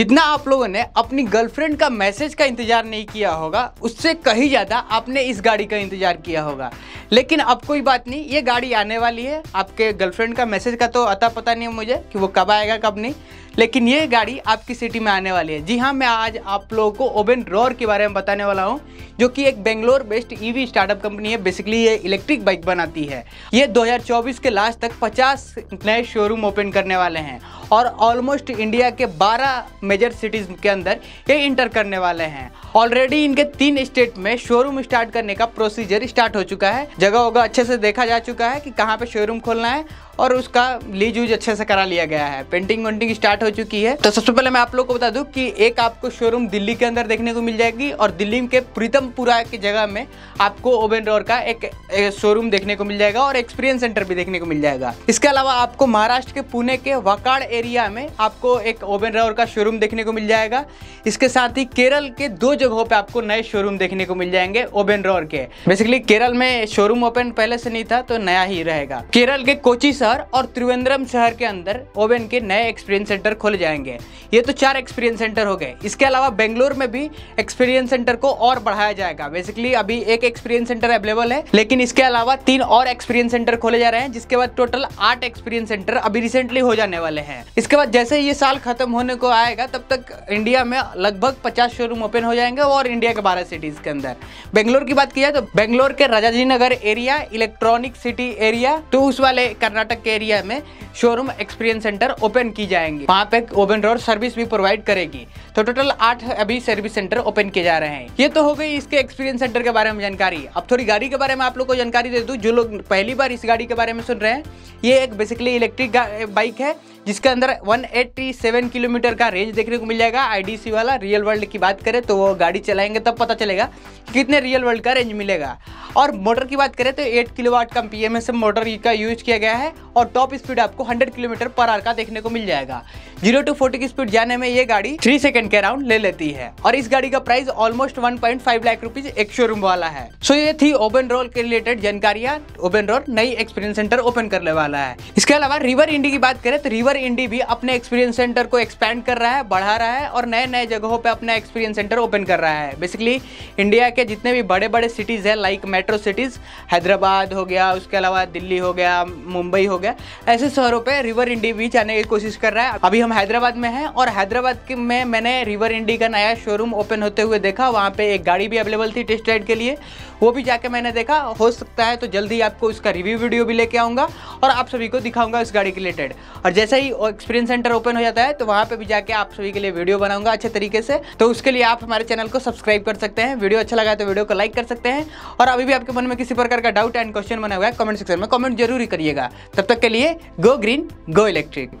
जितना आप लोगों ने अपनी गर्लफ्रेंड का मैसेज का इंतजार नहीं किया होगा, उससे कहीं ज़्यादा आपने इस गाड़ी का इंतजार किया होगा। लेकिन अब कोई बात नहीं, ये गाड़ी आने वाली है। आपके गर्लफ्रेंड का मैसेज का तो अता पता नहीं है मुझे कि वो कब आएगा कब नहीं, लेकिन ये गाड़ी आपकी सिटी में आने वाली है। जी हाँ, मैं आज आप लोगों को ओबेन रोर के बारे में बताने वाला हूँ, जो कि एक Bangalore based EV startup company है। बेसिकली ये इलेक्ट्रिक बाइक बनाती है। ये 2024 के लास्ट तक 50 नए शोरूम ओपन करने वाले हैं और ऑलमोस्ट इंडिया के 12 मेजर सिटीज़ के अंदर ये इंटर करने वाले हैं। ऑलरेडी इनके 3 स्टेट में शोरूम स्टार्ट करने का प्रोसीजर स्टार्ट हो चुका है। जगह होगा अच्छे से देखा जा चुका है कि कहाँ पे शोरूम खोलना है और उसका लीज यूज अच्छे से करा लिया गया है। पेंटिंग वेंटिंग स्टार्ट हो चुकी है। तो सबसे पहले मैं आप लोग को बता दूं कि एक आपको शोरूम दिल्ली के अंदर देखने को मिल जाएगी और दिल्ली के प्रीतमपुरा की जगह में आपको ओबेन रोर का एक शोरूम देखने को मिल जाएगा और एक्सपीरियंस सेंटर भी देखने को मिल जाएगा। इसके अलावा आपको महाराष्ट्र के पुणे के वाकाड एरिया में आपको एक ओबेन रोर का शोरूम देखने को मिल जाएगा। इसके साथ ही केरल के 2 जगहों पे आपको नए शोरूम देखने को मिल जाएंगे ओबेन रोर के। बेसिकली केरल में शोरूम ओपन पहले से नहीं था तो नया ही रहेगा। केरल के कोची शहर और त्रिवेंद्रम शहर के अंदर ओबेन के नए एक्सपीरियंस सेंटर खोले जाएंगे। ये तो 4 एक्सपीरियंस सेंटर हो गए। इसके अलावा बेंगलोर में भी एक्सपीरियंस सेंटर को और बढ़ाया जाएगा। बेसिकली अभी एक एक्सपीरियंस सेंटर अवेलेबल है, लेकिन इसके अलावा 3 और एक्सपीरियंस सेंटर खोले जा रहे हैं, जिसके बाद टोटल 8 एक्सपीरियंस सेंटर अभी रिसेंटली हो जाने वाले हैं। इसके बाद जैसे ये साल खत्म होने को आएगा तब तक इंडिया में लगभग 50 शोरूम ओपन हो जाएंगे और इंडिया के 12 सिटीज के अंदर। बेंगलोर की बात की जाए तो बेंगलोर के Rajaji Nagar area, electronic city area, तो उस वाले कर्नाटक के एरिया में शोरूम एक्सपीरियंस सेंटर ओपन की जाएंगे। वहाँ पे ओबेन रोर सर्विस भी प्रोवाइड करेगी। तो टोटल 8 अभी सर्विस सेंटर ओपन किए जा रहे हैं। ये तो हो गई इसके एक्सपीरियंस सेंटर के बारे में जानकारी। अब थोड़ी गाड़ी के बारे में आप लोग को जानकारी दे दूँ, जो लोग पहली बार इस गाड़ी के बारे में सुन रहे हैं। ये एक बेसिकली इलेक्ट्रिक बाइक है जिसके अंदर 187 किलोमीटर का रेंज देखने को मिल जाएगा। IDC वाला रियल वर्ल्ड की बात करें तो वो गाड़ी चलाएंगे तब पता चलेगा कि कितने रियल वर्ल्ड का रेंज मिलेगा। और मोटर की बात करें तो 8 किलोवाट का PMSM मोटर का यूज किया गया है और टॉप स्पीड आपको 100 किलोमीटर पर आवर का देखने को मिल जाएगा। 0 से 40 की स्पीड जाने में ये गाड़ी 3 सेकंड के अराउंड ले लेती है और इस गाड़ी का प्राइस ऑलमोस्ट 1.5 लाख रुपीज एक शोरूम वाला है। सो ये थी ओबेन रोर के रिलेटेड जानकारियां। ओबेन रोर नई एक्सपीरियंस सेंटर ओपन करने वाला है। इसके अलावा रिवर इंडी की बात करें तो रिवर इंडी भी अपने एक्सपीरियंस सेंटर को एक्सपैंड कर रहा है, बढ़ा रहा है और नए नए जगहों पे अपना एक्सपीरियंस सेंटर ओपन कर रहा है। बेसिकली इंडिया के जितने भी बड़े बड़े सिटीज़ हैं, लाइक मेट्रो सिटीज़, हैदराबाद हो गया, उसके अलावा दिल्ली हो गया, मुंबई हो गया, ऐसे शहरों पे रिवर इंडी भी जाने की कोशिश कर रहा है। अभी हम हैदराबाद में हैं और हैदराबाद में मैंने रिवर इंडी का नया शोरूम ओपन होते हुए देखा। वहाँ पर एक गाड़ी भी अवेलेबल थी टेस्ट राइड के लिए, वो भी जाके मैंने देखा। हो सकता है तो जल्दी आपको उसका रिव्यू वीडियो भी लेके आऊँगा और आप सभी को दिखाऊँगा इस गाड़ी के रिलेटेड। और जैसे ही एक्सपीरियंस सेंटर ओपन हो जाता है तो वहाँ पे भी जाके आप सभी के लिए वीडियो बनाऊंगा अच्छे तरीके से। तो उसके लिए आप हमारे चैनल को सब्सक्राइब कर सकते हैं। वीडियो अच्छा लगा तो वीडियो को लाइक कर सकते हैं और अभी भी आपके मन में किसी प्रकार का डाउट एंड क्वेश्चन बना हुआ है, कमेंट सेक्शन में कमेंट जरूर करिएगा। तब तक के लिए गो ग्रीन, गो इलेक्ट्रिक।